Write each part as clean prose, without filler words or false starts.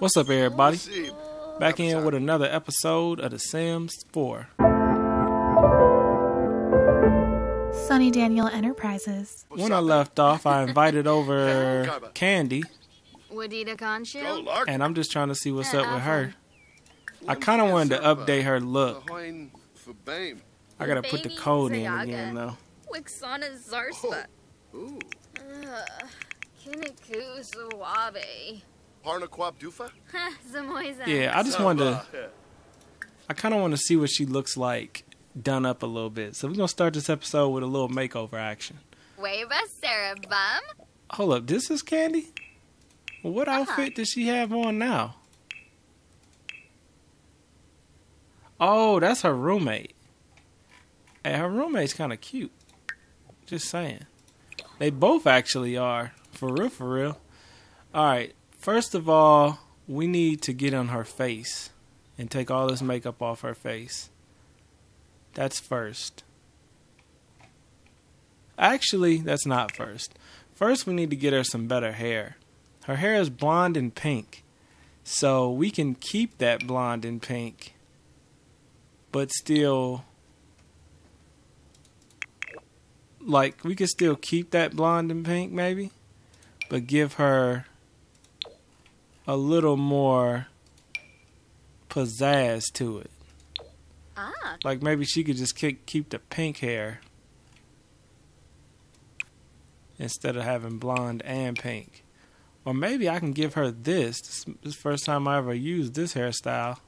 What's up, everybody? Back in with another episode of The Sims 4. Sonny Daniel Enterprises. When I left off, I invited over Candy, and I'm just trying to see what's up with her. I kind of wanted to update her look. I gotta put the code in again, though. Yeah, I just wanted to... I kind of want to see what she looks like done up a little bit. So we're going to start this episode with a little makeover action. Hold up, this is Candy? What outfit does she have on now? Oh, that's her roommate. Hey, her roommate's kind of cute. Just saying. They both actually are. For real, for real. Alright. First of all, we need to get on her face and take all this makeup off her face. That's first. Actually, that's not first. First, we need to get her some better hair. Her hair is blonde and pink, so we can keep that blonde and pink, but still, like, we could still keep that blonde and pink maybe, but give her a little more pizzazz to it. Like, maybe she could just keep the pink hair instead of having blonde and pink. Or maybe I can give her this. This is the first time I ever used this hairstyle.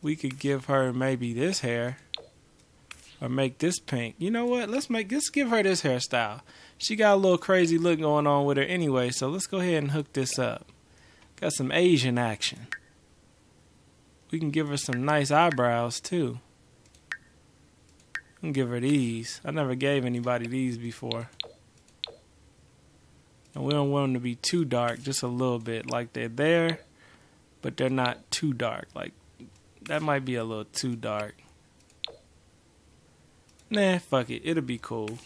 We could give her maybe this hair. Or make this pink. You know what? Let's give her this hairstyle. She got a little crazy look going on with her anyway, so let's go ahead and hook this up. Got some Asian action. We can give her some nice eyebrows too. I can give her these. I never gave anybody these before. And we don't want them to be too dark, just a little bit. Like, they're there, but they're not too dark. Like, that might be a little too dark. Nah, fuck it. It'll be cool.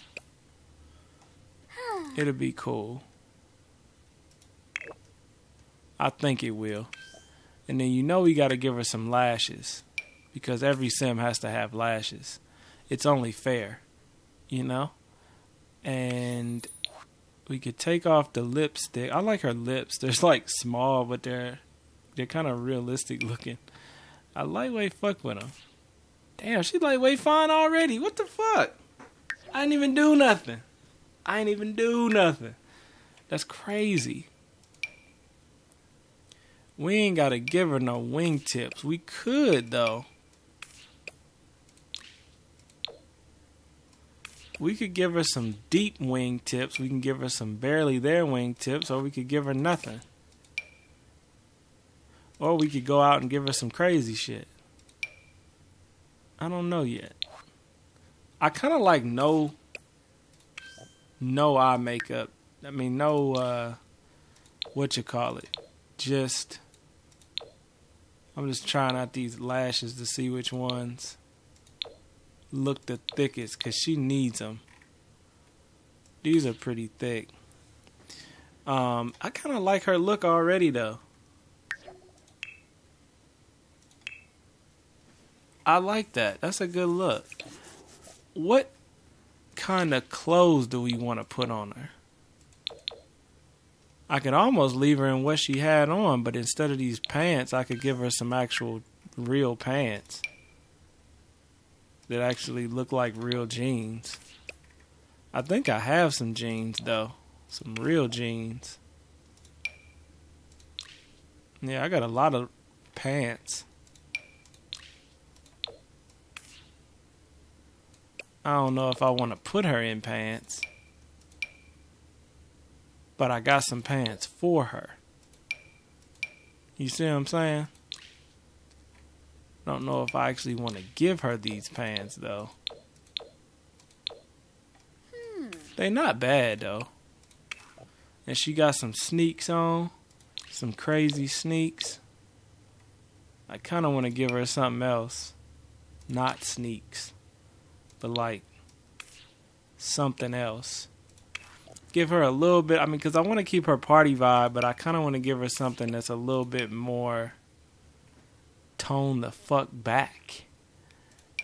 It'll be cool. I think it will. And then you know we gotta give her some lashes. Because every sim has to have lashes. It's only fair. You know? And we could take off the lipstick. I like her lips. They're like small, but they're kind of realistic looking. I lightweight fuck with them. Damn, she's lightweight fine already. What the fuck? I didn't even do nothing. That's crazy. We ain't gotta give her no wingtips. We could, though. We could give her some deep wingtips. We can give her some barely there wingtips, or we could give her nothing. Or we could go out and give her some crazy shit. I don't know yet. I kind of like no eye makeup. I mean, no, just, I'm just trying out these lashes to see which ones look the thickest, because she needs them. These are pretty thick. I kind of like her look already, though. I like that. That's a good look. What kind of clothes do we want to put on her? I could almost leave her in what she had on, but instead of these pants, I could give her some actual real pants that actually look like real jeans. I think I have some jeans, though. Some real jeans. Yeah, I got a lot of pants. I don't know if I want to put her in pants, but I got some pants for her. You see what I'm saying? Don't know if I actually want to give her these pants, though. They're not bad, though. And she got some sneaks on, some crazy sneaks. I kind of want to give her something else, not sneaks, but like something else. give her a little bit. I mean, because I want to keep her party vibe, but I kind of want to give her something that's a little bit more tone the fuck back.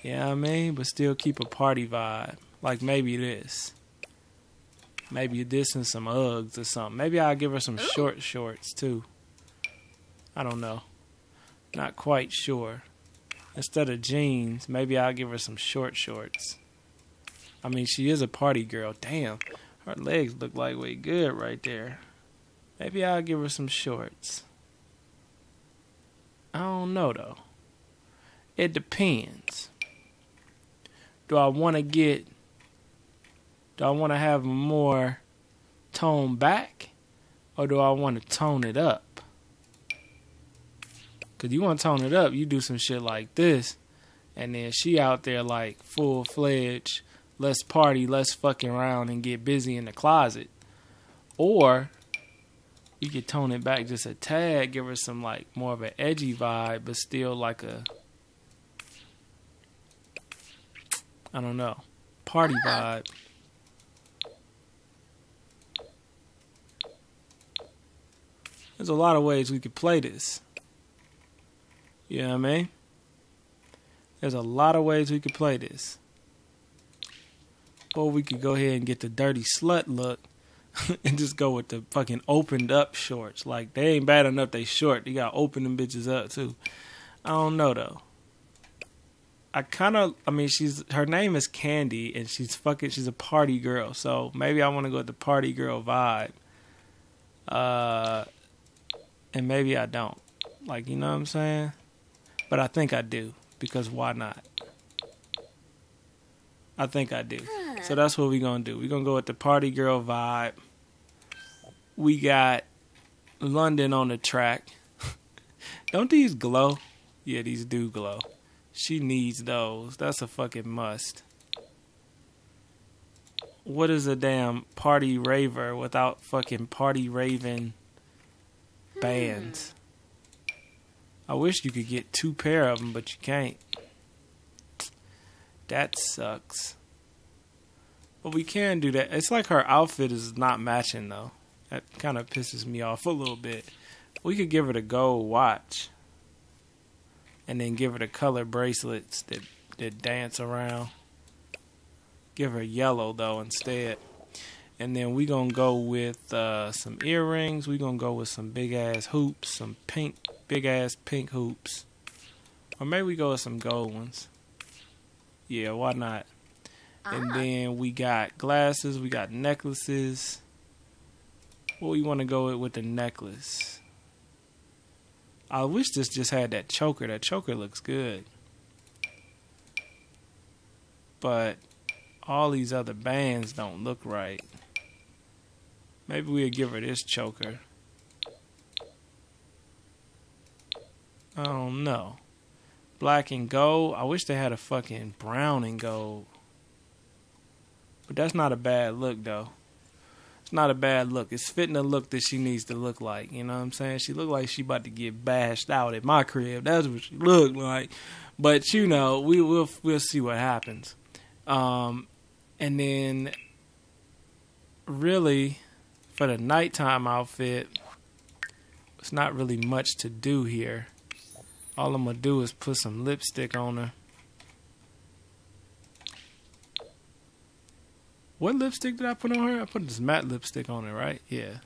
Yeah, you know what I mean? But still keep a party vibe. Like maybe this. Maybe this and some Uggs or something. Maybe I'll give her some short shorts too. I don't know. Not quite sure. Instead of jeans, maybe I'll give her some short shorts. I mean, she is a party girl. Damn. Her legs look like way good right there. Maybe I'll give her some shorts. I don't know though. It depends. Do I want to have more tone back, or do I want to tone it up? Because you want to tone it up, you do some shit like this, and then she out there like full-fledged, let's party, let's fucking around and get busy in the closet. Or you could tone it back just a tad, give her some like more of an edgy vibe, but still like a, I don't know, party vibe. There's a lot of ways we could play this. You know what I mean? There's a lot of ways we could play this. Or we could go ahead and get the dirty slut look and just go with the fucking opened up shorts. Like, they ain't bad enough they short. You gotta open them bitches up too. I don't know though. I mean, her name is Candy, and she's a party girl. So maybe I want to go with the party girl vibe. And maybe I don't. Like, you know what I'm saying? But I think I do. Because why not? I think I do. So that's what we're going to do. We're going to go with the party girl vibe. We got London on the track. Don't these glow? Yeah, these do glow. She needs those. That's a fucking must. What is a damn party raver without fucking party raving bands? I wish you could get 2 pair of them, but you can't. That sucks. But we can do that. It's like her outfit is not matching though. That kind of pisses me off a little bit. We could give her the gold watch, and then give her the color bracelets that dance around. Give her yellow though instead. And then we gonna go with some earrings. We gonna go with some big ass hoops, some pink, big ass pink hoops, or maybe we go with some gold ones. Yeah, why not? And then we got glasses, we got necklaces. What we want to go with the necklace? I wish this just had that choker. That choker looks good, but all these other bands don't look right. Maybe we'll give her this choker. I don't know. Black and gold. I wish they had a fucking brown and gold. But that's not a bad look, though. It's not a bad look. It's fitting the look that she needs to look like. You know what I'm saying? She looked like she about to get bashed out at my crib. That's what she looked like. But, you know, we'll see what happens. And then, really, for the nighttime outfit, it's not really much to do here. All I'm gonna do is put some lipstick on her. What lipstick did I put on her? I put this matte lipstick on her, right? Yeah.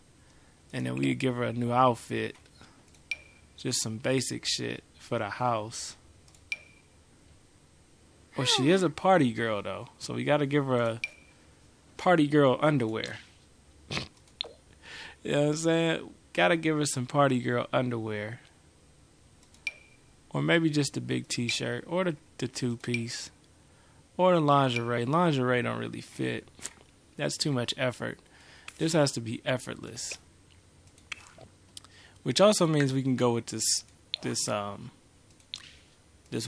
And then we give her a new outfit. Just some basic shit for the house. Well, she is a party girl, though. So we gotta give her a party girl underwear. You know what I'm saying? Gotta give her some party girl underwear. Or maybe just the big t-shirt. Or the two-piece. Or the lingerie. Lingerie don't really fit. That's too much effort. This has to be effortless. Which also means we can go with this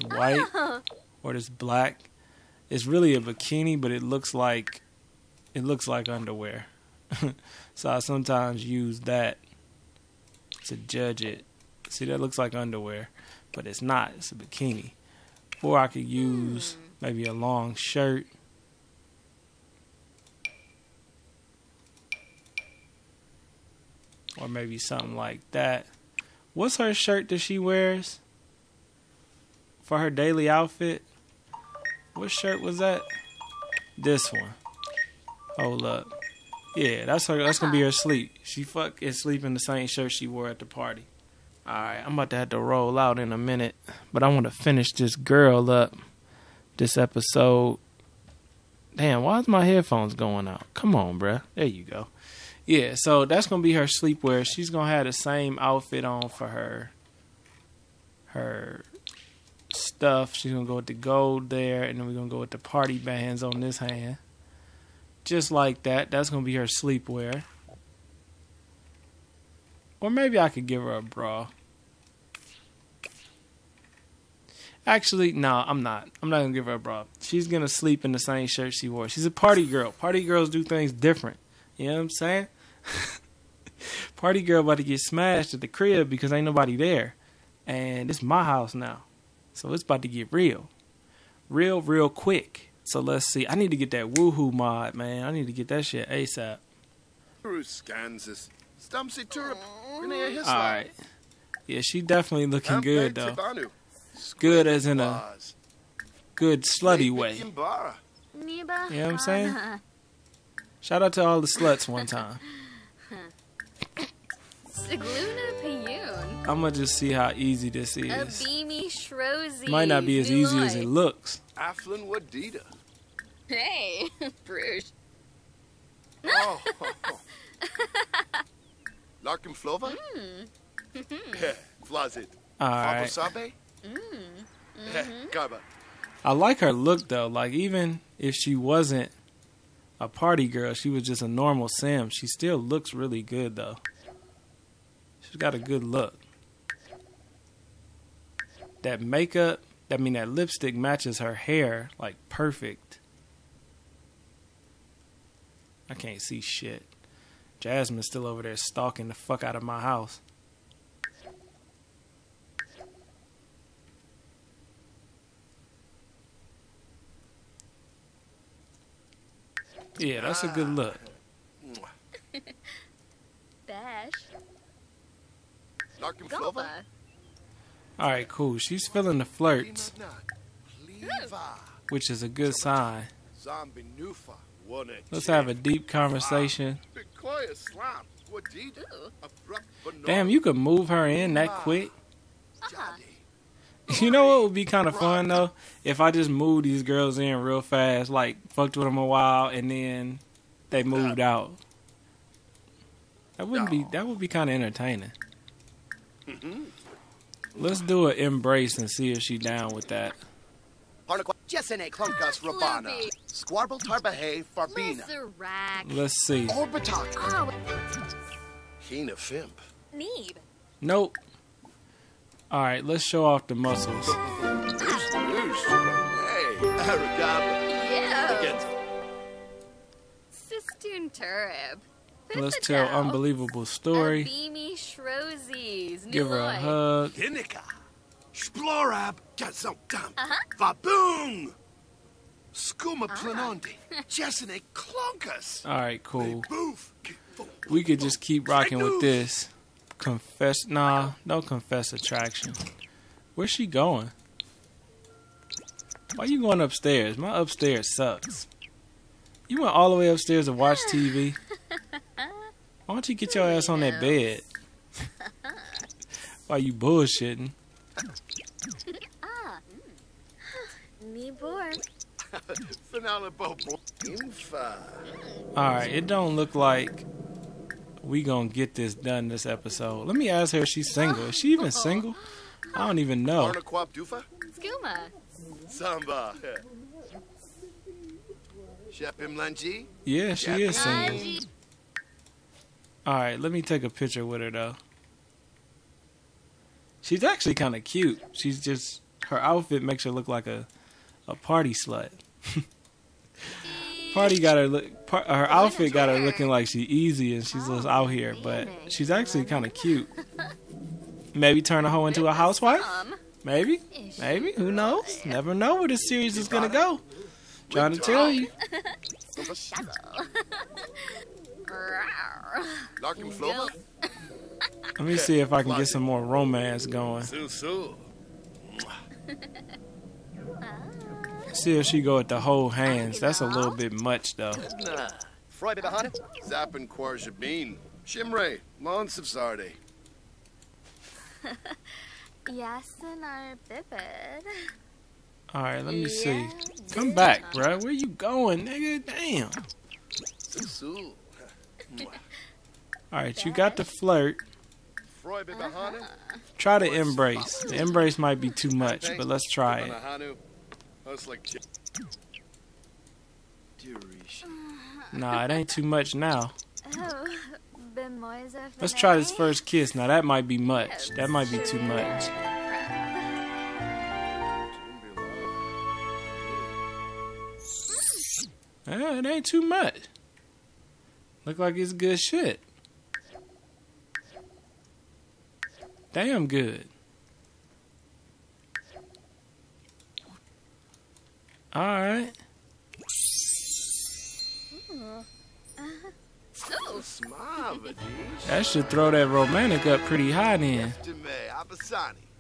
white or this black. It's really a bikini, but it looks like underwear. So I sometimes use that to judge it. See, that looks like underwear, but it's not. It's a bikini. Or I could use maybe a long shirt. or maybe something like that. What's her shirt that she wears for her daily outfit? What shirt was that? This one. Hold up. Yeah, that's her. That's gonna be her sleep. She fucking sleeping the same shirt she wore at the party. All right, I'm about to have to roll out in a minute, but I want to finish this girl up. This episode. Damn, why is my headphones going out? Come on, bruh. There you go. Yeah, so that's gonna be her sleepwear. She's gonna have the same outfit on for her stuff. She's gonna go with the gold there, and then we're gonna go with the party bands on this hand. Just like that. That's gonna be her sleepwear. Or maybe I could give her a bra. Actually, no, I'm not. I'm not gonna give her a bra. She's gonna sleep in the same shirt she wore. She's a party girl. Party girls do things different. You know what I'm saying? Party girl about to get smashed at the crib because ain't nobody there. And it's my house now. So it's about to get real. Real, real quick. So let's see. I need to get that woohoo mod, man. I need to get that shit ASAP. Alright. Yeah, she definitely looking good, though. Good as in a good slutty way. You know what I'm saying? Shout out to all the sluts one time. I'm gonna just see how easy this is. Might not be as easy as it looks. Hey, Bruce. Oh. Larkin Flova? Flazit. Alright. I like her look though. Like, even if she wasn't a party girl, she was just a normal Sim, she still looks really good though. She's got a good look. That makeup, I mean that lipstick matches her hair like perfect. I can't see shit. Jasmine's still over there stalking the fuck out of my house. Yeah, that's a good look. Alright, cool. She's feeling the flirts, which is a good sign. Let's have a deep conversation. Damn, you could move her in that quick. You know what would be kind of fun though? If I just moved these girls in real fast, like fucked with them a while and then they moved out. That would be kind of entertaining. Let's do an embrace and see if she down with that. Let's see. Nope. Alright, let's show off the muscles. Let's tell unbelievable story. Give her a hug. Alright, cool. We could just keep rocking with this. Confess? Nah, don't confess attraction. Where's she going? Why you going upstairs? My upstairs sucks. You went all the way upstairs to watch TV. Why don't you get your ass on that bed? Why you bullshitting? Alright, it don't look like we gonna get this done this episode. Let me ask her if she's single. Is she even single? I don't even know. Yeah, she is single. Alright, let me take a picture with her though. She's actually kind of cute. She's just, her outfit makes her look like a party slut. Her outfit got her looking like she easy and she's just out here, but she's actually kind of cute. Maybe turn a hoe into a housewife? Maybe? Maybe? Who knows? Never know where this series is gonna go. Trying to tell you. Let me see if I can get some more romance going. See if she go at the whole hands. That's a little bit much though. Friday behind it. Zappin' Quarjabin. Shimray. Lons of Sarday. Alright, let me see. Come back, bruh. Where you going, nigga? Damn. Alright, you got to flirt. Try to embrace. The embrace might be too much, but let's try it. Nah, it ain't too much now. Let's try this first kiss. Now that might be much. That might be too much. It ain't too much. Look like it's good shit. Damn good. Alright. That should throw that romantic up pretty high then.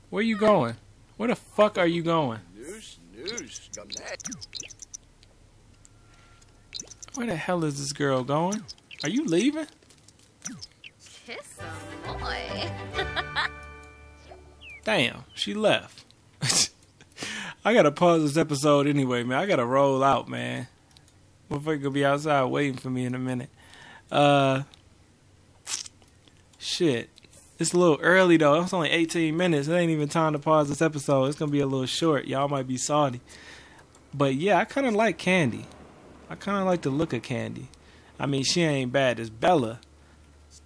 Where you going? Where the fuck are you going? Where the hell is this girl going? Are you leaving? Kiss a boy. Damn, she left. I gotta pause this episode anyway, man. I gotta roll out, man. Motherfucker gonna be outside waiting for me in a minute. Shit. It's a little early though. It's only 18 minutes. It ain't even time to pause this episode. It's gonna be a little short. Y'all might be salty. But yeah, I kinda like Candy. I kinda like the look of Candy. I mean, she ain't bad as Bella.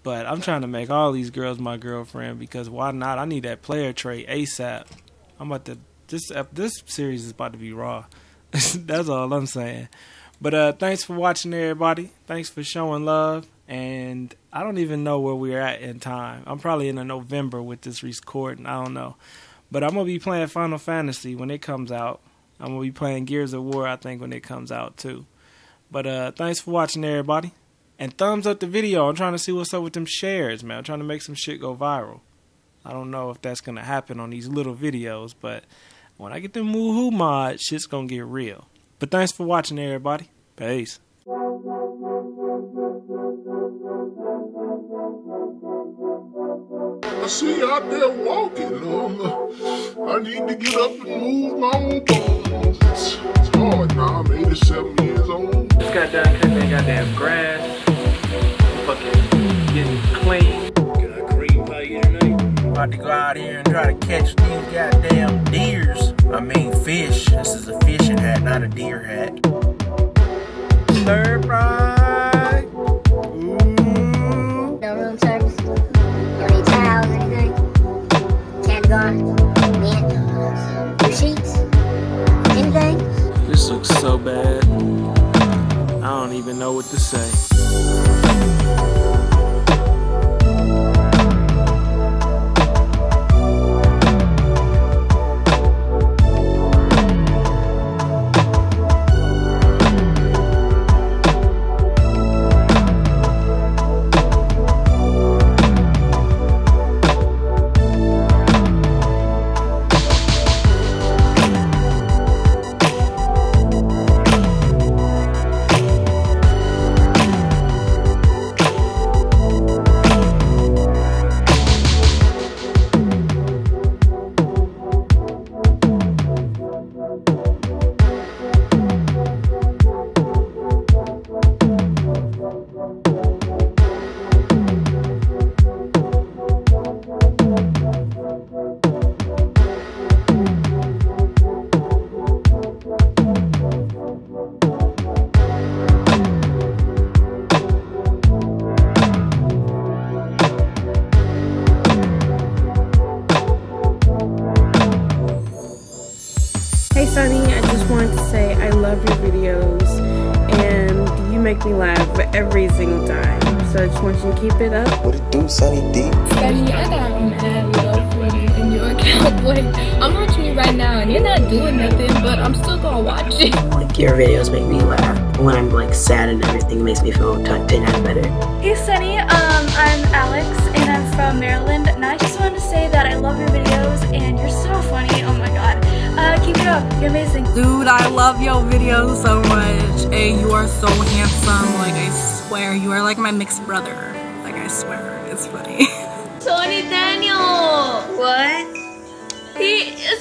But I'm trying to make all these girls my girlfriend because why not? I need that player trait ASAP. I'm about to this series is about to be raw. That's all I'm saying. But thanks for watching, everybody. Thanks for showing love. And I don't even know where we're at in time. I'm probably in November with this recording. I don't know. But I'm going to be playing Final Fantasy when it comes out. I'm going to be playing Gears of War, I think, when it comes out, too. But thanks for watching, everybody. And thumbs up the video. I'm trying to see what's up with them shares, man. I'm trying to make some shit go viral. I don't know if that's going to happen on these little videos. But when I get them woohoo mods, shit's going to get real. But thanks for watching, everybody. Peace. I see you out there walking. I need to get up and move my own bones. It's hard now. I'm 87 years old. Just got done cutting that goddamn grass. Fucking getting clean. Can I cream pie you tonight? About to go out here and try to catch these goddamn deers. I mean fish. This is a fishing hat, not a deer hat. Stir fry. No room service. You don't need towels or anything. Caviar. Blue sheets. Anything. This looks so bad. I don't even know what to say. Sonny, I just wanted to say I love your videos and you make me laugh every single time. So I just want you to keep it up. What it do, Sonny D? Sonny, I got an ad love for you and you're a cowboy. I'm watching you right now and you're not doing nothing, but I'm still gonna watch it. Like, your videos make me laugh. When I'm like sad and everything, it makes me feel 10 times better. Hey Sonny, I'm Alex and I'm from Maryland, and I just wanted to say that I love your videos and you're so funny. Oh my god. Keep it up. You're amazing. Dude, I love your videos so much. Hey, you are so handsome. Like, I swear, you are like my mixed brother. Like, I swear, it's funny. Sonny Daniel! What?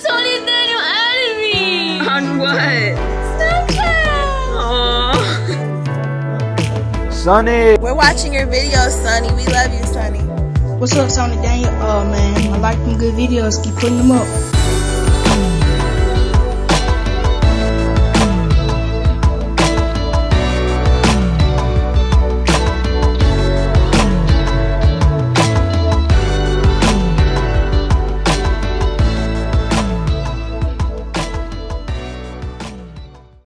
Sonny Daniel added me! On what? Sonny! We're watching your videos, Sonny. We love you, Sonny. What's up, Sonny Daniel? Oh, man. I like them good videos. Keep putting them up.